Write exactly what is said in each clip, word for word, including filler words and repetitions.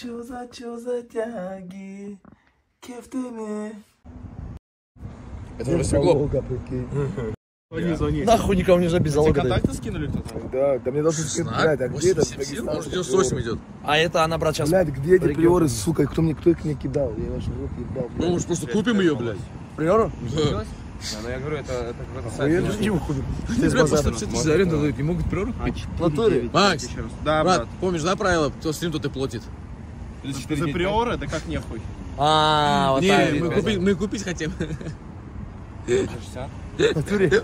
Чё за, чё за тяги? Кефтыми. Это уже стекло. Звони, звони. Нахуй никому не забил залога. Тебе контакты скинули кто-то? Да, да мне должны скинуть. Блядь, а где это? Может, девяносто восемь идет. А это она, брат, сейчас. Блядь, где эти приоры, сука? Кто мне, кто их мне кидал? Я ваш рот ебал. Ну, мы же просто купим ее, блядь. Приору? Да. Да, ну я говорю, это, это какой-то сайт. Я даже не выходит. Ты, бля, просто пятьдесят тысяч за аренду дают, не могут приору купить. Платури. Макс, брат, помнишь, да, правило, кто стрим, тот и платит. За приоры, да как нехуй. А, вот так. Не, мы купить хотим. В натуре?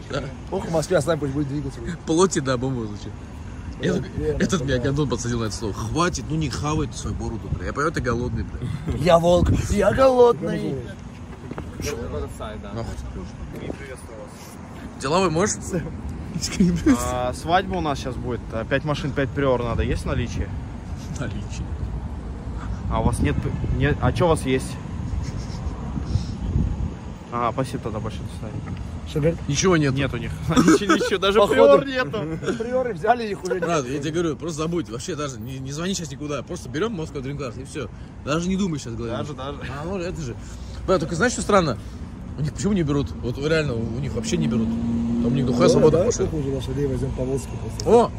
Ох, в Москве, а с нами пусть будет двигаться. Плоти, да, бомбовый случай. Этот меня гондон подсадил на это слово. Хватит, ну не хавай ты свою бороду, бля. Я понимаю, ты голодный, бля. Я волк, я голодный. Деловой, можешь? Свадьба у нас сейчас будет. пять машин, пять приор надо. Есть наличие? Наличие. А у вас нет... А что у вас есть? А, спасибо тогда большое. Ничего нет. Нет у них. Ничего, даже приор нету. Приоры взяли их уже. Брат, я тебе говорю, просто забудь. Вообще даже не звони сейчас никуда. Просто берем Moscow Dream Class и все. Даже не думай сейчас, главное. Даже, даже. А, ну это же. Брат, только знаешь, что странно? У них почему не берут? Вот реально, у них вообще не берут. Там у них духовая свобода. Да, сколько уже лошадей возьмем по Волжске. О!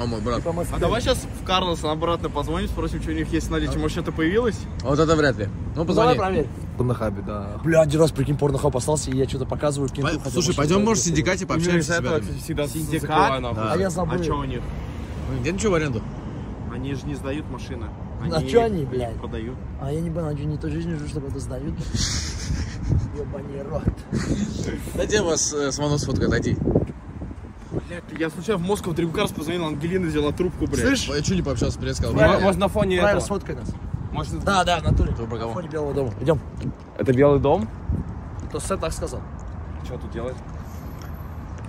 О, мой брат. А давай сейчас в Карлос обратно позвоним, спросим, что у них есть наличие. Может, что-то появилось? Вот это вряд ли. Ну, позвони. Давай проверь. Порнохабе, да. Бля, один раз, прикинь, Порнохаб остался, и я что-то показываю. По... Хотя, слушай, пойдем, может, в синдикате пообщаемся с ребятами. Всегда синдикат? Да. А я забыл. А что у них? Где ничего в аренду? Они же не сдают машины. Они а что они, блядь? Продают. А я не понял, они не той жизни живут, чтобы это сдают. Ебаный рот. Дайте я вас с Ману сфоткаю, дайте. Я случайно в Moscow Dream Cars позвонил, Ангелина взяла трубку, блядь. Слышь? Я чуть не пообщался, привет сказал. Может, на фоне этого. Сфоткай нас. Может, да, да, в натуре. На фоне Белого дома. Идем. Это Белый дом? То Сет так сказал. Что тут делать?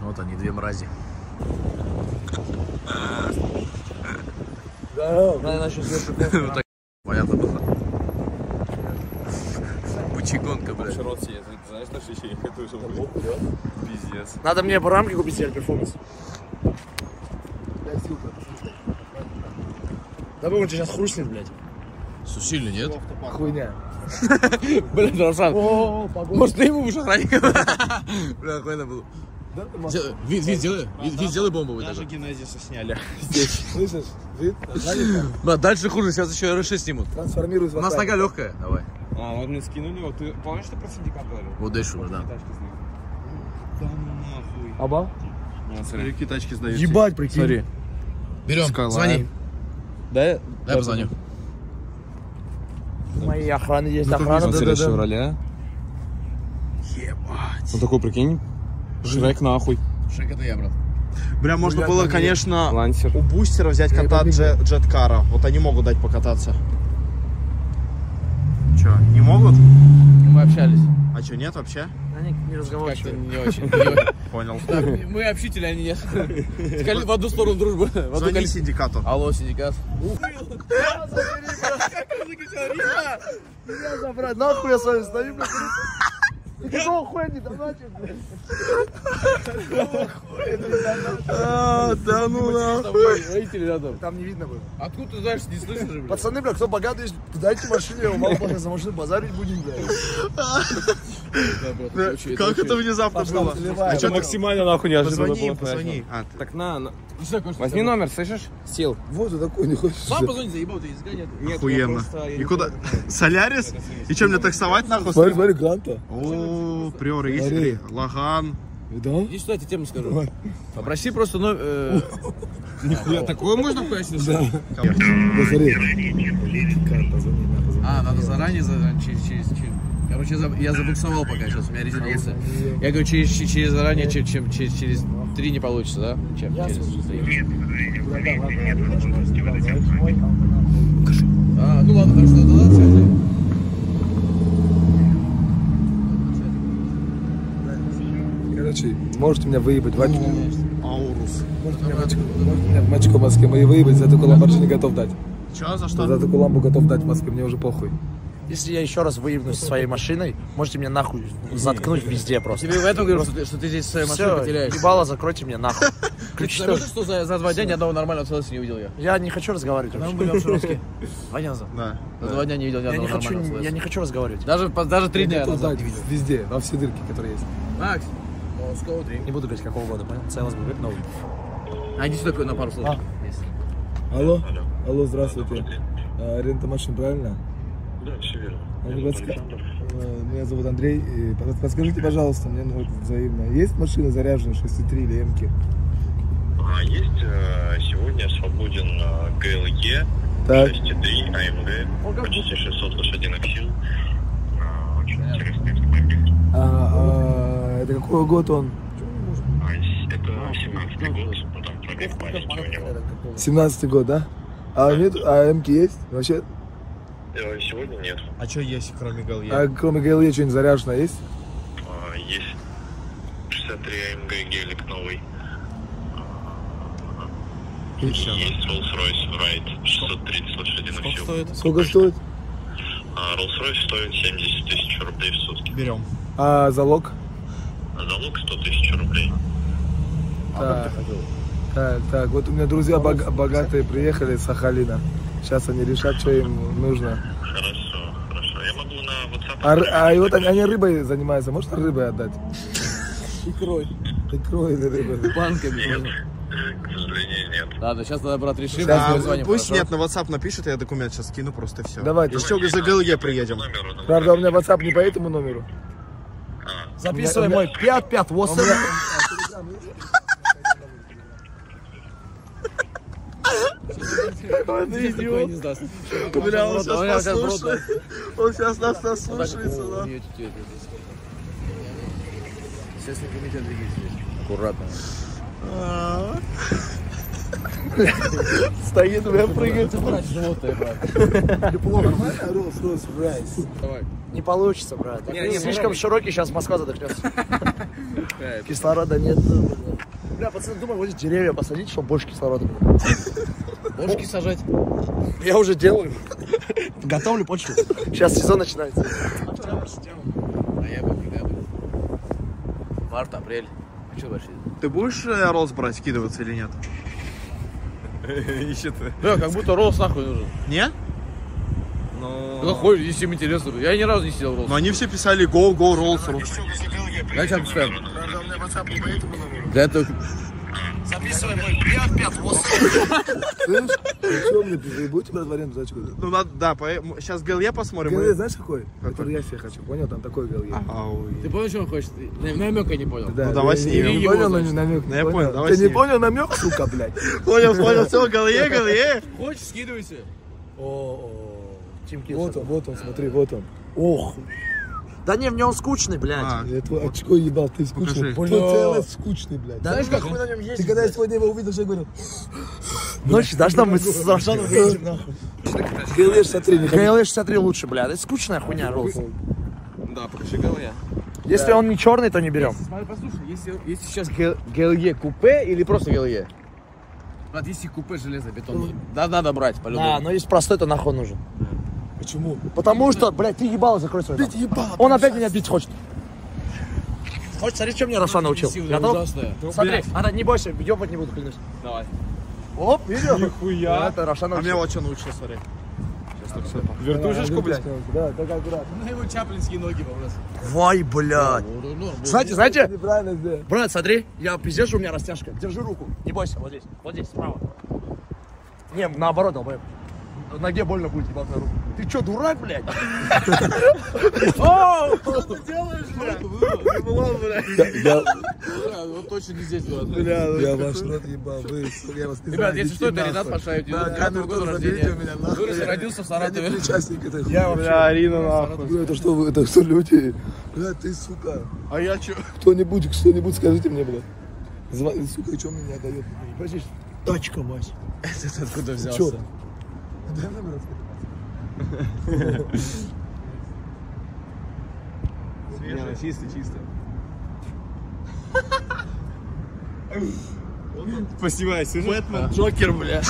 Вот они, две мрази. Да, наверное, сейчас вверх. Вот так, понятно было. Бучегонка, блядь. Широт съездит, знаешь, на шичей. Пиздец. Надо мне по рамке купить себе перформанс. Да вы, он тебя сейчас хрустнет, блядь. Сусильный, нет? Хуйня. Блин, Равшан. Может, ты ему уже раньше? Бля, охуенно было. Вид, вид, сделай. Вид, сделай бомбовый. Даже Генезиса сняли. Здесь. Слышишь? Вид? Дальше хуже, сейчас еще эр шесть снимут. Трансформируй. У нас нога легкая. Давай. А, вот мне скинули. Вот ты помнишь, что про синдикат говорил? Вот дальше уже, да. Да ну нахуй. Обал? Смотри, какие тачки сдаются. Ебать, прикинь. Смотри. Берем, звони. Да? Дай позвоню. Мои охраны есть, охрана, да, да, Шевроля. Ебать. Он такой, прикинь, Шрек нахуй. Шрек это я, брат. Бля, можно было, конечно, у бустера взять контакт джеткара. Вот они могут дать покататься. Че, не могут? Мы общались. А че, нет вообще? Они не разговаривают. Не очень. Понял. Мы общители, они нет. В одну сторону дружбы. Звони синдикату. Алло, синдикат. Меня забрать, нахуй я с вами стою, блядь. Ты какого хуя не доначил, блядь? Какого хуя не доначил? А, да ну нахуй. Родители рядом. Там не видно было. Откуда ты знаешь, не слышно же, блядь? Пацаны, блядь, кто богатый, дайте машину, я мало платят за машину, базарить будем, блядь. Как это внезапно было? Это максимально нахуй неожиданно было. Позвони, позвони. Так на... Возьми номер, слышишь? Сел. Вот ты такой не хочешь. Сам позвони, заебал, ты из Гани. Охуенно. И куда? Солярис? И чем мне таксовать нахуй? Смотри, смотри, Гранта. О, приоры есть ли? Лаган. Да? Иди сюда, я тебе тему скажу. Попроси просто номер... Нихуя, такое можно пояснить? Да. А, надо заранее, через... Короче, я забуксовал пока сейчас, у меня резиденция. Я говорю, через, через заранее, чем, чем через, через три не получится, да? Чем через три? А, ну ладно, хорошо, да, да, связи. Короче, можете меня выебать, Ванечку? Аурус. Можете меня, Ванечку, можете меня в матчку в Москве мои выебать, за такую ламбу не готов дать. Че, за что? За такую ламбу готов дать в Москве, мне уже похуй. Если я еще раз выебнусь своей машиной, можете меня нахуй заткнуть везде просто. Тебе в этом говорю, что ты здесь свою машину потеряешь. Ебало, закройте мне нахуй. Ключи. Ты что за два дня ни одного нормального человека не увидел я? Я не хочу разговаривать. Мы были обширские. Два дня за. Да. За два дня не видел ни одного нормального человека. Я не хочу разговаривать. Даже три дня. Везде, во все дырки, которые есть. Макс, не буду говорить какого года, понял? Целос будет новый. А иди сюда на пару слов. Алло, алло, здравствуйте. Рента машин, правильно? Да, все верно. Меня зовут Андрей. Подскажите, пожалуйста, мне нужно взаимно. Есть машины заряженные шесть и три или эмки? А есть. Сегодня свободен ГЛЕ шесть и три АМГ. Почти шестьсот лошадиных сил. Очень интересный автомобиль. Это какой год он? Это семнадцатый год. семнадцатый год, да? А нет, а эмки есть? Вообще? Сегодня нет. А что есть, кроме ГЛЕ? А кроме ГЛЕ что-нибудь заряженное есть? А, есть. шестьдесят три АМГ гелик новый. И есть Rolls-Royce Wright шестьсот тридцать лошадиных сил. Стоит? Сколько стоит? А, Rolls-Royce стоит семьдесят тысяч рублей в сутки. Берем. А залог? А залог сто тысяч рублей. А, так, так, вот у меня друзья бог, богатые приехали с Сахалина. Сейчас они решат, что им нужно. Хорошо, хорошо. Я могу на WhatsApp... А, а и вот они, они рыбой занимаются. Можно рыбой отдать? Икрой. Икрой или рыбой. Банками можно. К сожалению, нет. Ладно, сейчас надо, брат, решим. Пусть нет, на WhatsApp напишет, я документ сейчас скину, просто все. Давайте. Еще за ГЛЕ приедем. Правда, у меня WhatsApp не по этому номеру. Записывай мой пять пять WhatsApp. Он идиот. Бля, он сейчас нас слушает. Он сейчас нас наслушается, да? Сейчас не комитет двигатель. Аккуратно. Стоит, у меня прыгает. Животное, брат. Неплохо. Не получится, брат. Слишком широкий, сейчас Москва задохнется. Кислорода нет. Бля, пацаны, думаю, вот деревья посадить, чтобы больше кислорода было. Бошки сажать. Я уже делаю. Готовлю почву. Сейчас сезон начинается. А я бы когда был. Март, апрель. А что большие? Ты будешь Роллс брать, скидываться или нет? Ищет-то. Да, как будто Роллс нахуй нужен. Не? Ну... Заходишь, если им интересно. Я ни разу не сидел в Роллс. Но они все писали Go, Go, Роллс, Роллс. Да, сейчас пускаем. Да, это... Записывай мой пять пять воск. Слышь, что мне будете брать вариант за очко? Ну надо, да, сейчас ГЛЕ посмотрим. ГЛЕ знаешь какой? Который я себе хочу, понял? Там такой ГЛЕ. Ты понял, что он хочет? Намека не понял. Ну давай снимем. Не понял намек. Я понял, давай снимем. Ты не понял намек, сука, блядь? Понял, понял, все, ГЛЕ, ГЛЕ. Хочешь, скидывайся. О, вот он, вот он, смотри, вот он. Ох. Да не, в нем скучный, блядь. А, я твой очко ебал, ты скучный. Покажи. Ты целый скучный, блядь. Да, знаешь, как мы на нем ездим? Ты когда я сегодня его увидел, я говорю... Ночью должна быть с Равшаном ездим, нахуй. ГЛЕ шестьдесят три. ГЛЕ шестьдесят три лучше, блядь. Это скучная хуйня, Роллс. Да, покажи ГЛЕ. Если он не черный, то не берем. Смотри, послушай, если сейчас ГЛЕ купе или просто ГЛЕ? Брат, если купе железобетонное, да, надо брать, по-любому. Да, но если простой, то нахуй нужен. Почему? Потому что, блядь, ты ебало, закрой свой. Бить ебало. Он опять меня бить хочет. Хочешь, смотри, что мне Равшан научил. Готов? Смотри, она, не бойся, ебать не буду, клянусь. Давай. Оп, видел? Нихуя. Это Равшан научил. А меня вот что научил, смотри. Сейчас так все. Вертушечку, блядь. Да, так аккуратно. На его чаплинские ноги побросил. Вай, блядь. Знаете, знаете? Брат, смотри, я пиздец, у меня растяжка. Держи руку. Не бойся, вот здесь. Вот здесь, справа. Не, наоборот, долбаем. В ноге больно будет ебать на руку. Ты чё, дурак, блядь? Оу, что ты делаешь, блядь? Не было, блядь. Вот точно не здесь, блядь. Я ваш рот ебал, вы, я вас не знаю. Ребят, если что, это Ринат Пашаев, девяносто девятого года рождения. Вырос, родился в Саратове. Я, бля, Арина, нахуй. Это что вы, это что, люди? Бля, ты, сука. А я чё? Кто-нибудь, что-нибудь скажите мне, бля. Сука, чё мне не отдаёт? Почти тачка, Вася. Это ты откуда взялся? Дай номер открыть. Свежая, чистая, чистая. Поснимай сюжет. Бэтмен, Джокер, бля.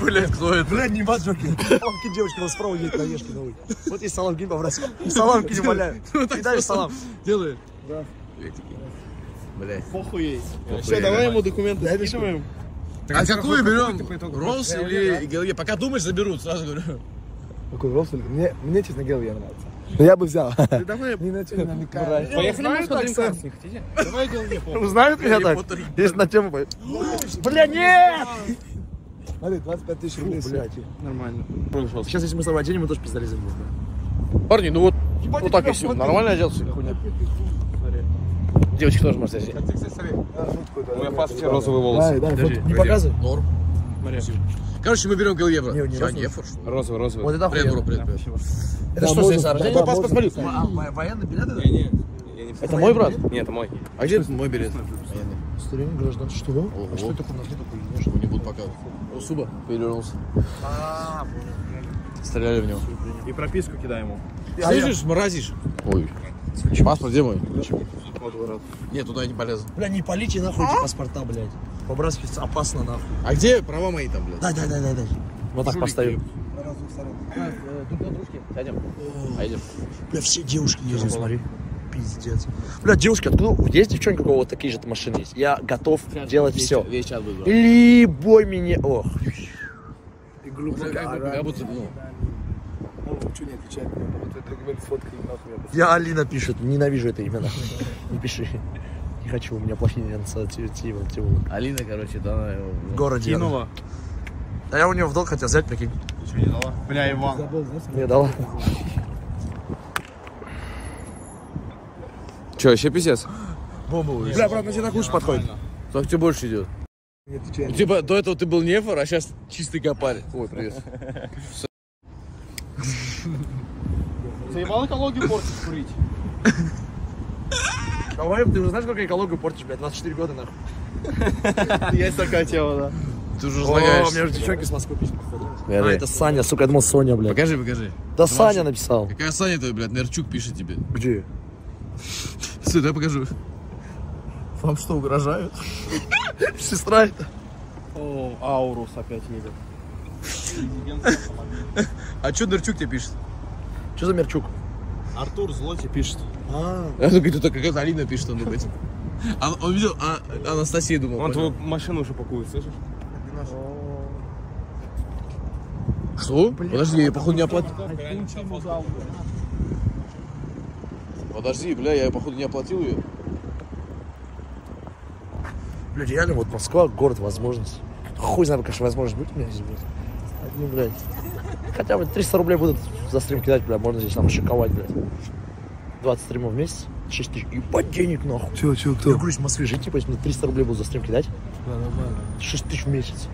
Бля, кто это? Бля, не вас Джокер. Саламки девочка на справа едет на Ешке новый. Вот и саламки побросил. И саламки не валяю. И дальше салам. Делаешь? Да. Блядь. Похуй. Все, давай ему документы. Я пишу ему. А какую берем? Роллс или Гелия? Пока думаешь, заберут, сразу говорю. Какой Роллс? Мне, честно, Гелия нравится. Я бы взял. Ты давай не начали намекать. Поехали, мы смотрим карты, не хотите? Давай Гелия. Узнают меня так? Если на тему пойдет. Бля, нет! Смотри, двадцать пять тысяч рублей, блядь. Нормально. Сейчас, если мы с тобой оденем, мы тоже пиздали за мужа. Парни, ну вот, вот так и все. Нормально оделся, хуйня. Девочки тоже можно здесь. У меня пас все розовые волосы. Не показывай. Норм. Короче, мы берем Гелиевро. Розовый, розовый. Вот это хуйня. Это что, здесь рождение? Папа, посмотри. Военный билет это? Это мой брат? Нет, это мой. А где мой билет? Военный. Старин, граждан. Что? А что это хуйня? Что не будут показывать. Суба перевернулся. Стреляли в него. И прописку кидай ему. Слышишь, мразишь. Ой. Паспорт где мой? Нет, туда я не полез. Бля, не полите нахуй эти паспорта, блядь. Побрасывать опасно нахуй. А где права мои там, блядь? Да, да, да, да, да. Вот так поставим. Тут подружки. Сядем. Пойдем. Бля, все девушки ездят, смотри. Пиздец. Бля, девушки, откуда? Есть девчонка, у кого такие же машины есть? Я готов делать все. Любой меня. Ох. И глупо. Как будто, ну. Ничего не отвечает, вот это говорит, фоткай нахуй. Я Алина пишет, ненавижу это имя. Не пиши. Не хочу, у меня плохие инициативы. Алина, короче, да, она его в городе. Кинула. А я у нее в долг хотел взять, прикинь. Ты что, не дала? Бля, Иван. Не дала. Че, вообще пиздец? Бомбовый. Бля, брат, на тебя так лучше подходит. Так тебе больше идет. Типа, до этого ты был нефор, а сейчас чистый копарь. Ой, привет. Заебал экологию портить, курить. Давай, ты уже знаешь, сколько экологию портишь, блядь, двадцать четыре года, нахуй. Есть такая тема, да. Ты уже знаешь. О, у меня же девчонки с Москвы пишут, походу. А, это Саня, сука, я думал Соня, блядь. Покажи, покажи. Да Саня написал. Какая Саня твоя, блядь, Нерчук пишет тебе. Где? Стой, дай покажу. Вам что, угрожают? Сестра это. О, Аурус опять едет. А что Нерчук тебе пишет? Что за Мерчук? Артур Злоти пишет. А, я говорю, только какая-то Алина пишет, он думает. Он видел, Анастасия думала. Он твою машину уже пакует, слышишь? Что? Подожди, я походу не оплатил. Подожди, бля, я походу не оплатил ее. Бля, реально, вот Москва, город, возможность. Хуй знает, конечно, возможность будет у меня здесь будет. Одни, блядь. Хотя бы триста рублей будут за стрим кидать, бля, можно здесь там шиковать, блядь. двадцать стримов в месяц, шесть тысяч, ебать денег, нахуй. Чё, чё, кто? Я говорю, в Москве жить, типа, если мне триста рублей будут за стрим кидать, да, нормально. шесть тысяч в месяц.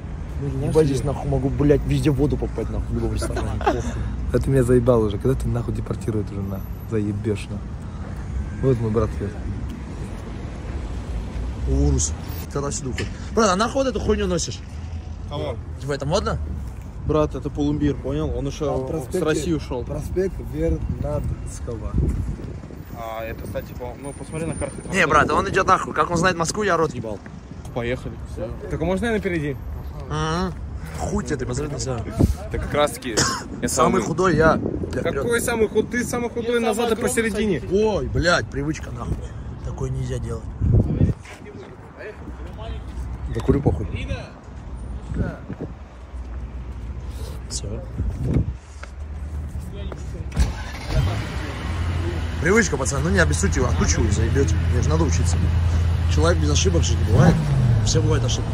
Ебать, ну, здесь, нахуй, могу, блядь, везде воду попасть, нахуй, в любом ресторане. А ты меня заебал уже, когда ты, нахуй, депортирует уже, на, заебешь, нахуй. Вот мой брат пьет. Урус, тогда сюда уходит. Брат, а нахуй вот эту хуйню носишь? Кого? Типа, это модно? Брат, это Полумбир, понял? Он еще с России ушел. Проспект Вернадского. А, это, кстати, ну посмотри на карту. Не, брат, он идет нахуй. Как он знает Москву, я рот ебал. Поехали. Так можно я напереди? Хуй тебе, ты посмотри на себя. Ты как раз таки самый худой, я. Какой самый худой? Ты самый худой назад и посередине. Ой, блядь, привычка нахуй. Такое нельзя делать. Да курю похуй. Все. Привычка, пацаны, ну не обессудьте, отучу, заебете. Мне же надо учиться. Человек без ошибок жить не бывает. Все бывают ошибки.